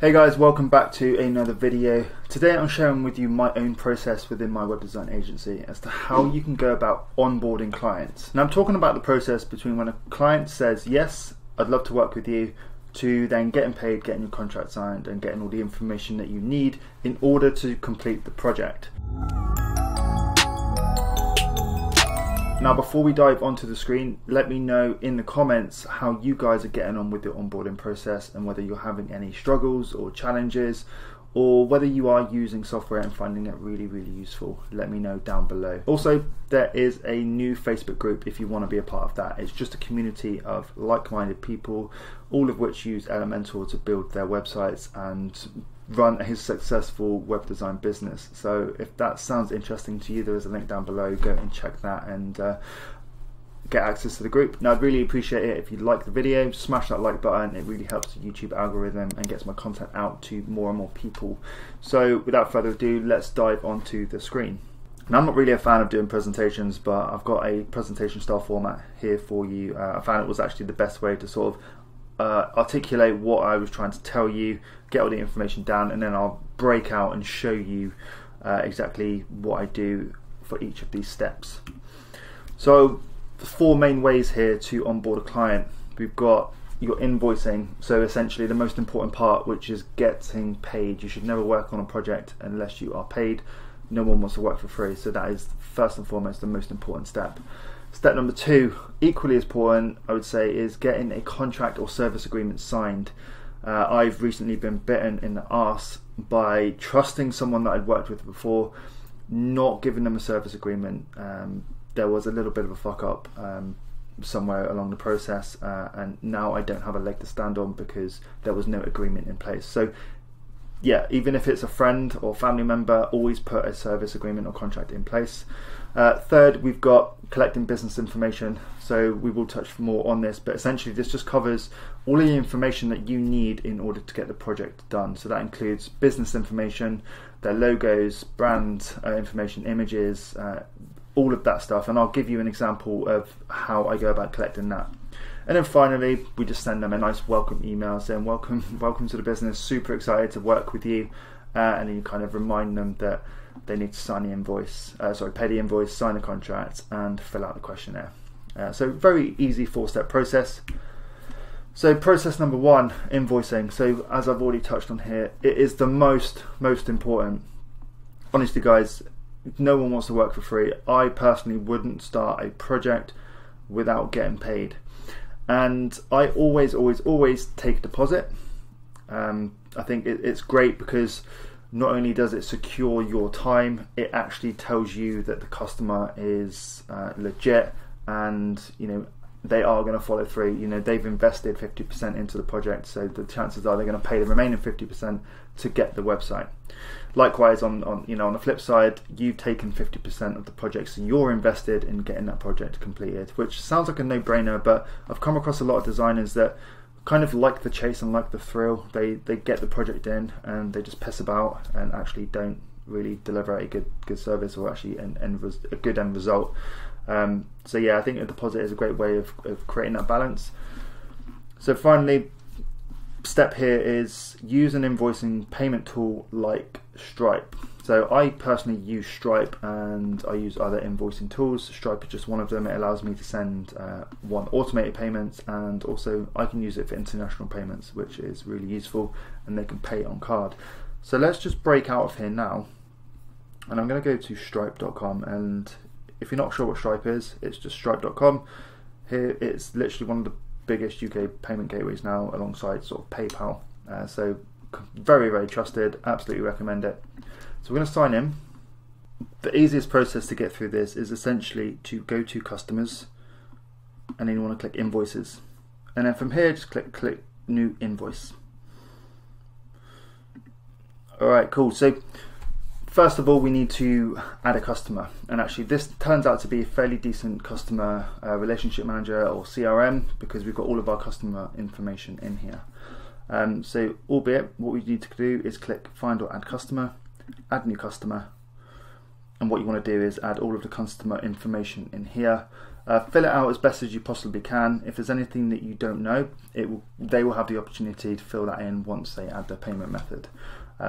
Hey guys, welcome back to another video. Today I'm sharing with you my own process within my web design agency as to how you can go about onboarding clients. Now I'm talking about the process between when a client says, yes, I'd love to work with you, to then getting paid, getting your contract signed and getting all the information that you need in order to complete the project. Now before we dive onto the screen, let me know in the comments how you guys are getting on with the onboarding process and whether you're having any struggles or challenges, or whether you are using software and finding it really, really useful. Let me know down below. Also, there is a new Facebook group if you want to be a part of that. It's just a community of like-minded people, all of which use Elementor to build their websites and run a successful web design business. So if that sounds interesting to you, there is a link down below. Go and check that and get access to the group. Now I'd really appreciate it if you like the video, smash that like button. It really helps the YouTube algorithm and gets my content out to more and more people. So without further ado, let's dive onto the screen. Now I'm not really a fan of doing presentations, but I've got a presentation style format here for you. I found it was actually the best way to sort of articulate what I was trying to tell you, get all the information down, and then I'll break out and show you exactly what I do for each of these steps. So the four main ways here to onboard a client. We've got your invoicing, so essentially the most important part, which is getting paid. You should never work on a project unless you are paid. No one wants to work for free, so that is first and foremost the most important step. Step number two, equally as important, I would say, is getting a contract or service agreement signed. I've recently been bitten in the arse by trusting someone that I'd worked with before, not giving them a service agreement. There was a little bit of a fuck up somewhere along the process, and now I don't have a leg to stand on because there was no agreement in place. So yeah, even if it's a friend or family member, always put a service agreement or contract in place. Third, we've got collecting business information. So we will touch more on this, but essentially this just covers all of the information that you need in order to get the project done. So that includes business information, their logos, brand information, images, all of that stuff. And I'll give you an example of how I go about collecting that. And then finally, we just send them a nice welcome email saying, welcome to the business, super excited to work with you. And then you kind of remind them that they need to sign the invoice, pay the invoice, sign the contract, and fill out the questionnaire. So very easy four-step process. So process number one, invoicing. So as I've already touched on here, it is the most important. Honestly, guys, no one wants to work for free. I personally wouldn't start a project without getting paid. And I always take a deposit. I think it's great because not only does it secure your time, it actually tells you that the customer is legit, and you know they are going to follow through. You know they've invested 50% into the project, so the chances are they're going to pay the remaining 50% to get the website. Likewise, on the flip side, you've taken 50% of the project, so you're invested in getting that project completed, which sounds like a no-brainer. But I've come across a lot of designers that kind of like the chase and like the thrill. They get the project in and they just piss about and actually don't really deliver a good service or actually a good end result. So yeah, I think a deposit is a great way of creating that balance. So finally, step here is use an invoicing payment tool like Stripe. So I personally use Stripe and I use other invoicing tools. Stripe is just one of them. It allows me to send automated payments, and also I can use it for international payments, which is really useful, and they can pay on card. So let's just break out of here now, and I'm going to go to stripe.com, and if you're not sure what Stripe is, it's just stripe.com. Here it's literally one of the biggest UK payment gateways now, alongside sort of PayPal. So very, very trusted, absolutely recommend it. So we're going to sign in. The easiest process to get through this is essentially to go to customers, and then you want to click invoices, and then from here just click new invoice. Alright, cool. So first of all, we need to add a customer, and actually this turns out to be a fairly decent customer relationship manager or CRM, because we've got all of our customer information in here. So albeit what we need to do is click find or add customer, add new customer, and what you want to do is add all of the customer information in here. Fill it out as best as you possibly can. If there's anything that you don't know, they will have the opportunity to fill that in once they add their payment method.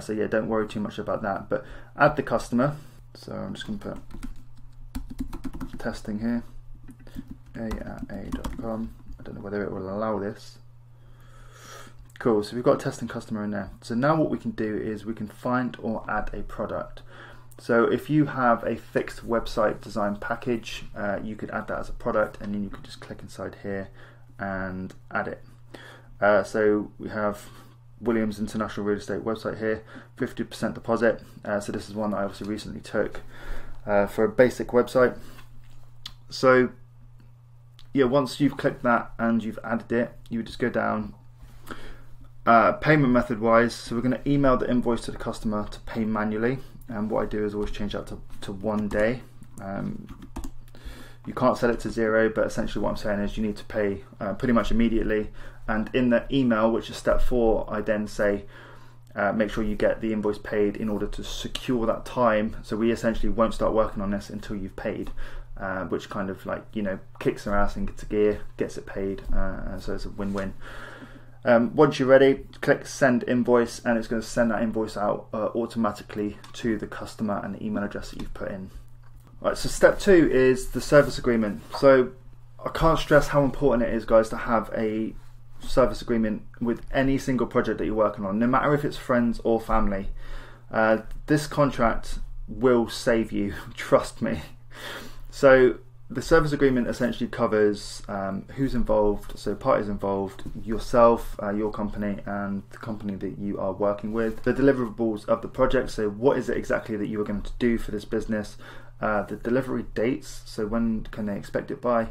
So yeah, don't worry too much about that, but add the customer. So I'm just going to put testing here, a@a.com. I don't know whether it will allow this. Cool, so we've got a testing customer in there. So now what we can do is we can find or add a product. So if you have a fixed website design package, you could add that as a product, and then you could just click inside here and add it. So we have Williams International Real Estate website here, 50% deposit. So this is one that I obviously recently took for a basic website. So yeah, once you've clicked that and you've added it, you would just go down. Payment method wise, so we're going to email the invoice to the customer to pay manually. And what I do is always change that to 1 day. You can't set it to 0, but essentially what I'm saying is you need to pay pretty much immediately. And in the email, which is step 4, I then say make sure you get the invoice paid in order to secure that time. So we essentially won't start working on this until you've paid, which kind of like, you know, kicks our ass into gear, gets it paid, so it's a win-win. Once you're ready, click send invoice, and it's going to send that invoice out automatically to the customer and the email address that you've put in. All right, so step 2 is the service agreement. So I can't stress how important it is, guys, to have a service agreement with any single project that you're working on, no matter if it's friends or family. This contract will save you, trust me. So the service agreement essentially covers who's involved, so parties involved, yourself, your company, and the company that you are working with, the deliverables of the project, so what is it exactly that you are going to do for this business, the delivery dates, so when can they expect it by,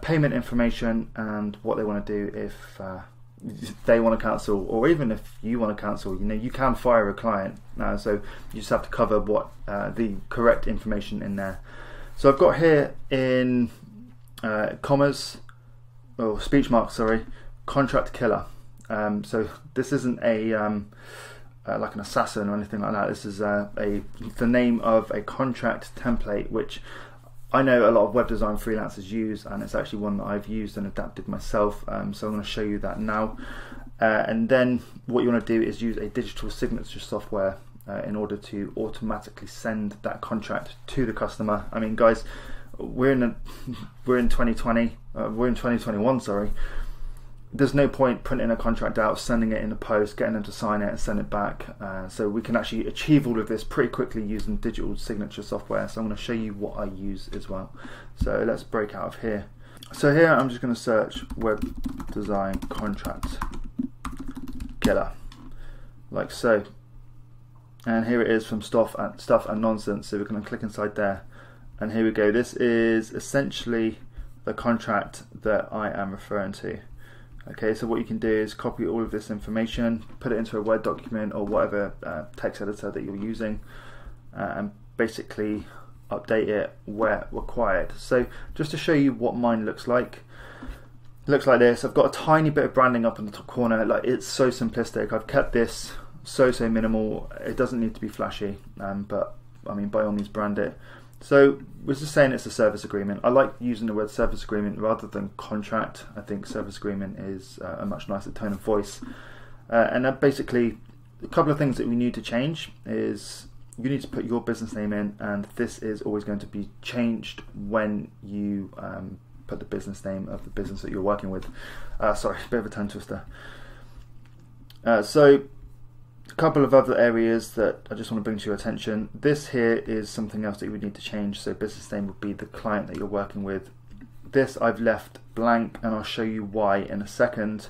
payment information, and what they want to do if they want to cancel, or even if you want to cancel. You know, you can fire a client, so you just have to cover what the correct information in there. So I've got here in commas, or speech marks, sorry, Contract Killer. So this isn't a like an assassin or anything like that. This is the name of a contract template, which I know a lot of web design freelancers use, and it's actually one that I've used and adapted myself. So I'm going to show you that now. And then what you want to do is use a digital signature software in order to automatically send that contract to the customer. I mean, guys, we're in 2020, we're in 2021, sorry. There's no point printing a contract out, sending it in the post, getting them to sign it and send it back. So we can actually achieve all of this pretty quickly using digital signature software. So I'm going to show you what I use as well. So let's break out of here. So here I'm just going to search web design contract killer, like so. And here it is from Stuff and Nonsense. So we're going to click inside there. And here we go. This is essentially the contract that I am referring to. Okay, so what you can do is copy all of this information, put it into a Word document or whatever text editor that you're using, and basically update it where required. So just to show you what mine looks like. It looks like this. I've got a tiny bit of branding up in the top corner. Like, it's so simplistic. I've kept this so minimal. It doesn't need to be flashy, but I mean, by all means, brand it. So we're just saying it's a service agreement. I like using the word service agreement rather than contract. I think service agreement is a much nicer tone of voice. And that basically, a couple of things that we need to change is you need to put your business name in, and this is always going to be changed when you put the business name of the business that you're working with. Sorry, a bit of a tongue twister. So a couple of other areas that I just want to bring to your attention. This here is something else that you would need to change. So business name would be the client that you're working with. This I've left blank, and I'll show you why in a second.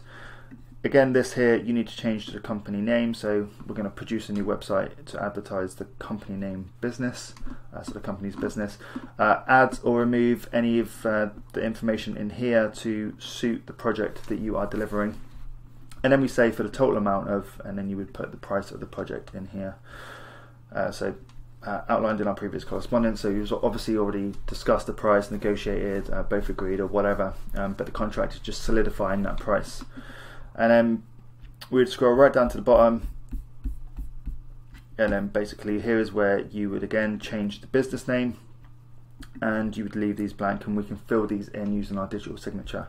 Again, this here you need to change to the company name. So we're going to produce a new website to advertise the company name business, so the company's business. Add or remove any of the information in here to suit the project that you are delivering. And then we say for the total amount of, and then you would put the price of the project in here. So outlined in our previous correspondence, so you've obviously already discussed the price, negotiated, both agreed or whatever, but the contract is just solidifying that price. And then we would scroll right down to the bottom, and then basically here is where you would again change the business name. and you would leave these blank, and we can fill these in using our digital signature.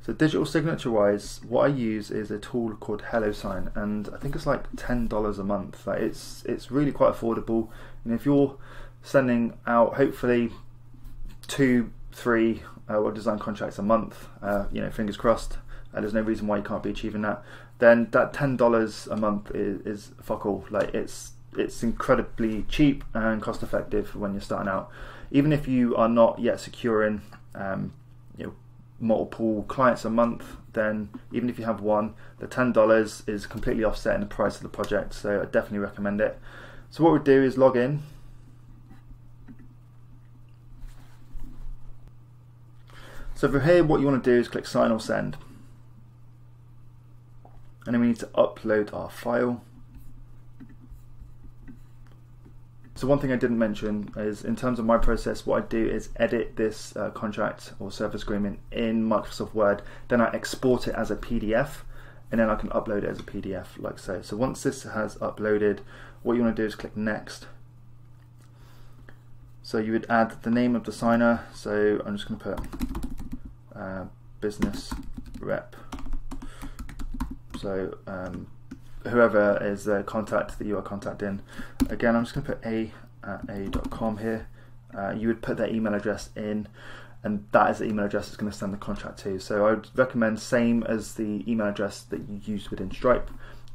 So digital signature wise, what I use is a tool called HelloSign, and I think it's like $10 a month. Like it's really quite affordable, and if you're sending out hopefully 2-3 web design contracts a month, you know, fingers crossed, there's no reason why you can't be achieving that, then that $10 a month is fuck all. Like it's incredibly cheap and cost effective when you're starting out. Even if you are not yet securing you know, multiple clients a month, then even if you have one, the $10 is completely offsetting the price of the project, so I definitely recommend it. So what we do is log in. So from here, what you want to do is click sign or send, and then we need to upload our file. So one thing I didn't mention is, in terms of my process, what I do is edit this contract or service agreement in Microsoft Word, then I export it as a PDF, and then I can upload it as a PDF like so. So once this has uploaded, what you want to do is click next. So you would add the name of the signer, so I'm just going to put business rep, so whoever is the contact that you are contacting. Again, I'm just going to put a@a.com here. You would put their email address in, and that is the email address that's going to send the contract to. So I would recommend same as the email address that you use within Stripe,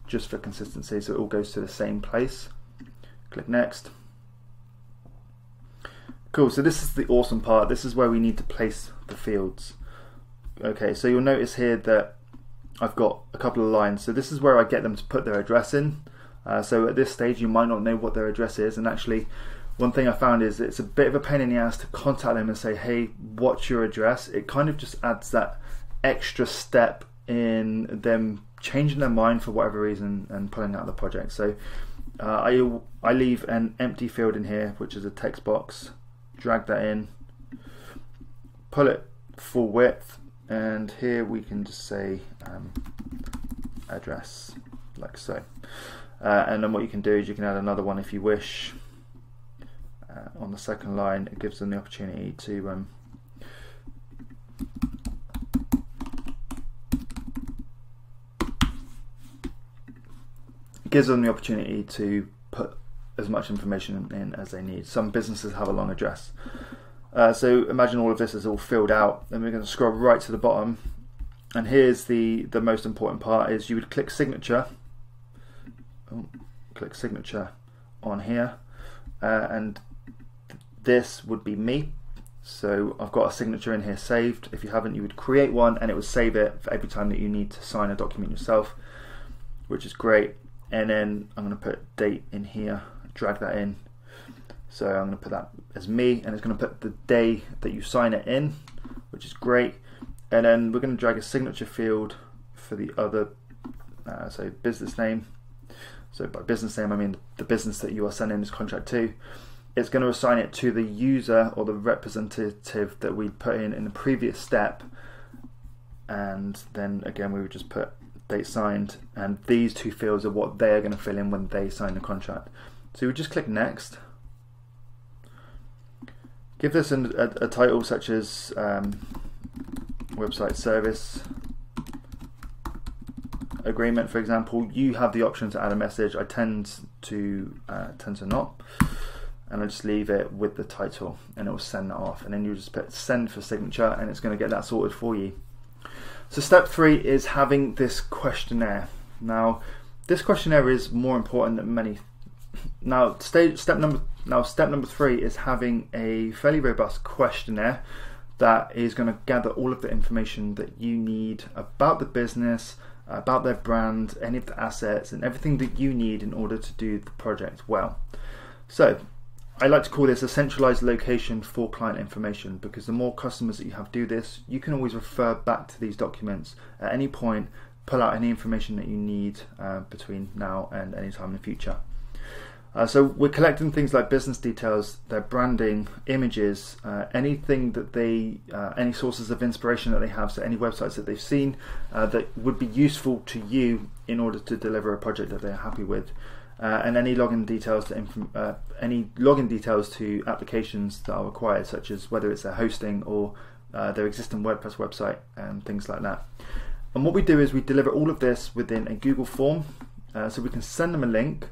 just for consistency, so it all goes to the same place. Click next. Cool, so this is the awesome part. This is where we need to place the fields. Okay, so you'll notice here that I've got a couple of lines, so this is where I get them to put their address in. So at this stage you might not know what their address is, and actually one thing I found is it's a bit of a pain in the ass to contact them and say, hey, what's your address? It kind of just adds that extra step in them changing their mind for whatever reason and pulling out the project. So I leave an empty field in here, which is a text box, drag that in, pull it full width, and here we can just say address, like so. And then what you can do is you can add another one if you wish. On the second line, it gives them the opportunity to put as much information in as they need. Some businesses have a long address. So imagine all of this is all filled out, and we're going to scroll right to the bottom, and here's the most important part is you would click signature, on here, and this would be me. So I've got a signature in here saved. If you haven't, you would create one, and it would save it for every time that you need to sign a document yourself, which is great. And then I'm going to put date in here, drag that in. So I'm going to put that as me, and it's going to put the day that you sign it in, which is great. And then we're going to drag a signature field for the other, so business name. So by business name, I mean the business that you are sending this contract to. It's going to assign it to the user or the representative that we put in the previous step. And then again, we would just put date signed, and these two fields are what they are going to fill in when they sign the contract. So we just click next. Give this a title such as website service agreement, for example. You have the option to add a message. I tend to not, and I just leave it with the title, and it will send that off. And then you just put send for signature, and it's going to get that sorted for you. So step 3 is having this questionnaire. Now, this questionnaire is more important than many. Now, step number three is having a fairly robust questionnaire that is going to gather all of the information that you need about the business, about their brand, any of the assets, and everything that you need in order to do the project well. So I like to call this a centralized location for client information, because the more customers that you have do this, you can always refer back to these documents at any point, pull out any information that you need between now and any time in the future. So we're collecting things like business details, their branding, images, anything that they, any sources of inspiration that they have, so any websites that they've seen that would be useful to you in order to deliver a project that they're happy with, and any login details to applications that are required, such as whether it's their hosting or their existing WordPress website and things like that. And what we do is we deliver all of this within a Google form, so we can send them a link.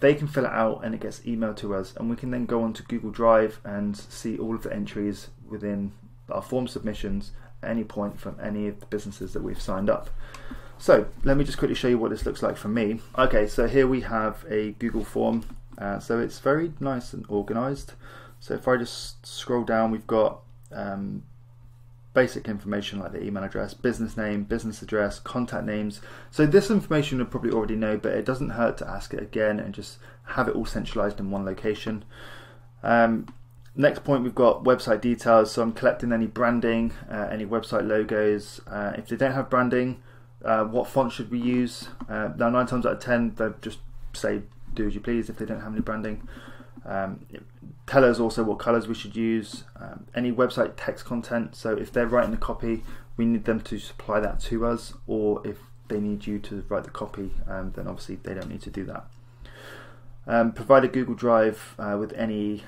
They can fill it out and it gets emailed to us, and we can then go on to Google Drive and see all of the entries within our form submissions at any point from any of the businesses that we've signed up. So let me just quickly show you what this looks like for me. Okay, so here we have a Google form, so it's very nice and organized. So if I just scroll down, we've got basic information like the email address, business name, business address, contact names. So this information you'll probably already know, but it doesn't hurt to ask it again and just have it all centralized in one location. Next point, we've got website details. So I'm collecting any branding, any website logos. If they don't have branding, what font should we use? Now 9 times out of 10, they'll just say do as you please if they don't have any branding. Tell us also what colors we should use, any website text content. So if they're writing the copy, we need them to supply that to us, or if they need you to write the copy, then obviously they don't need to do that. Provide a Google Drive with any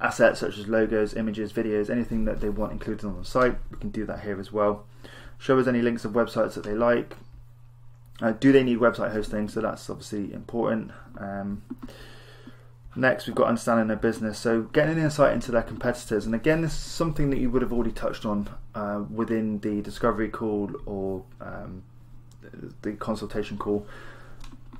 assets such as logos, images, videos, anything that they want included on the site. We can do that here as well. Show us any links of websites that they like. Do they need website hosting? So that's obviously important. Next, we've got understanding their business, so getting an insight into their competitors. And again, this is something that you would have already touched on within the discovery call or the consultation call.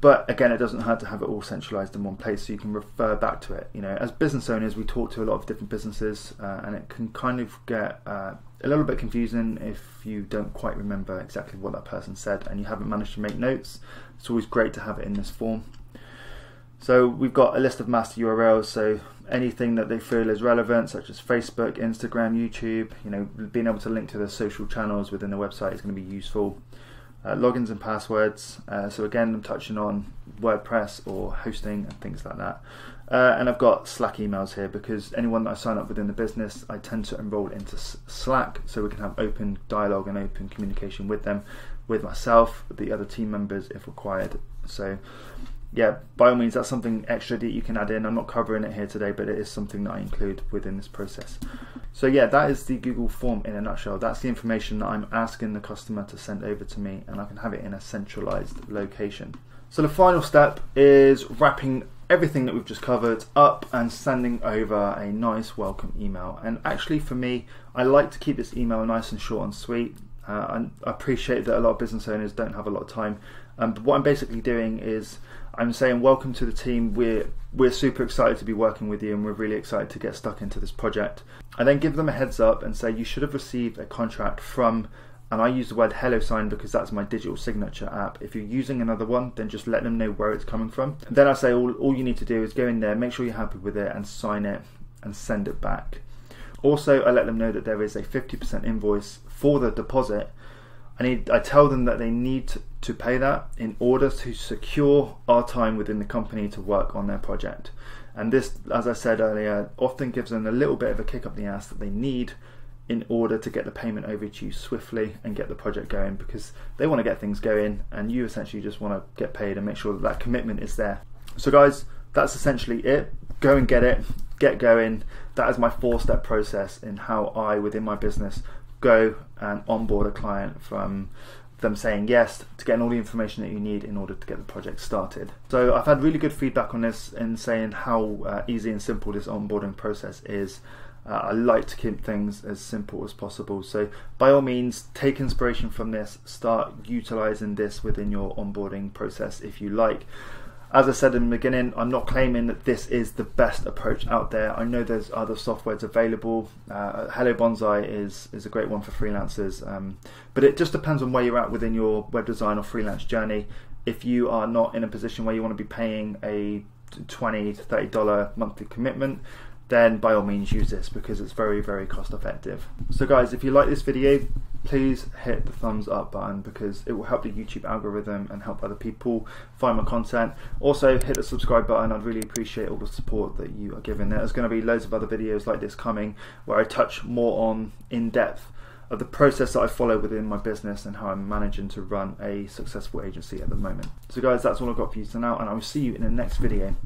But again, it doesn't hurt to have it all centralized in one place so you can refer back to it. You know, as business owners, we talk to a lot of different businesses, and it can kind of get a little bit confusing if you don't quite remember exactly what that person said and you haven't managed to make notes. It's always great to have it in this form. So we've got a list of master URLs, so anything that they feel is relevant, such as Facebook, Instagram, YouTube, you know, being able to link to their social channels within the website is going to be useful. Logins and passwords, so again, I'm touching on WordPress or hosting and things like that. And I've got Slack emails here because anyone that I sign up within the business, I tend to enroll into Slack so we can have open dialogue and open communication with them, with myself, with the other team members if required. So yeah, by all means, that's something extra that you can add in. I'm not covering it here today, but it is something that I include within this process. So yeah, that is the Google form in a nutshell. That's the information that I'm asking the customer to send over to me, and I can have it in a centralized location. So the final step is wrapping everything that we've just covered up and sending over a nice welcome email. And actually for me, I like to keep this email nice and short and sweet. I appreciate that a lot of business owners don't have a lot of time, but what I'm basically doing is I'm saying welcome to the team, we're super excited to be working with you and we're really excited to get stuck into this project. I then give them a heads up and say you should have received a contract from, and I use the word HelloSign because that's my digital signature app. If you're using another one, then just let them know where it's coming from. And then I say all you need to do is go in there, make sure you're happy with it and sign it and send it back. Also, I let them know that there is a 50% invoice for the deposit. I tell them that they need to pay that in order to secure our time within the company to work on their project. And this, as I said earlier, often gives them a little bit of a kick up the ass that they need in order to get the payment over to you swiftly and get the project going, because they want to get things going and you essentially just want to get paid and make sure that that commitment is there. So guys, that's essentially it. Go and get it, get going. That is my 4-step process in how I, within my business, go and onboard a client, from them saying yes to getting all the information that you need in order to get the project started. So I've had really good feedback on this in saying how easy and simple this onboarding process is. I like to keep things as simple as possible. So by all means, take inspiration from this, start utilizing this within your onboarding process if you like. As I said in the beginning, I'm not claiming that this is the best approach out there. I know there's other softwares available. Hello Bonsai is a great one for freelancers, but it just depends on where you're at within your web design or freelance journey. If you are not in a position where you want to be paying a $20 to $30 monthly commitment, then by all means use this because it's very, very cost effective. So guys, if you like this video, please hit the thumbs up button because it will help the YouTube algorithm and help other people find my content. Also hit the subscribe button. I'd really appreciate all the support that you are giving. There's going to be loads of other videos like this coming where I touch more on in depth of the process that I follow within my business and how I'm managing to run a successful agency at the moment. So guys, that's all I've got for you for now, and I will see you in the next video.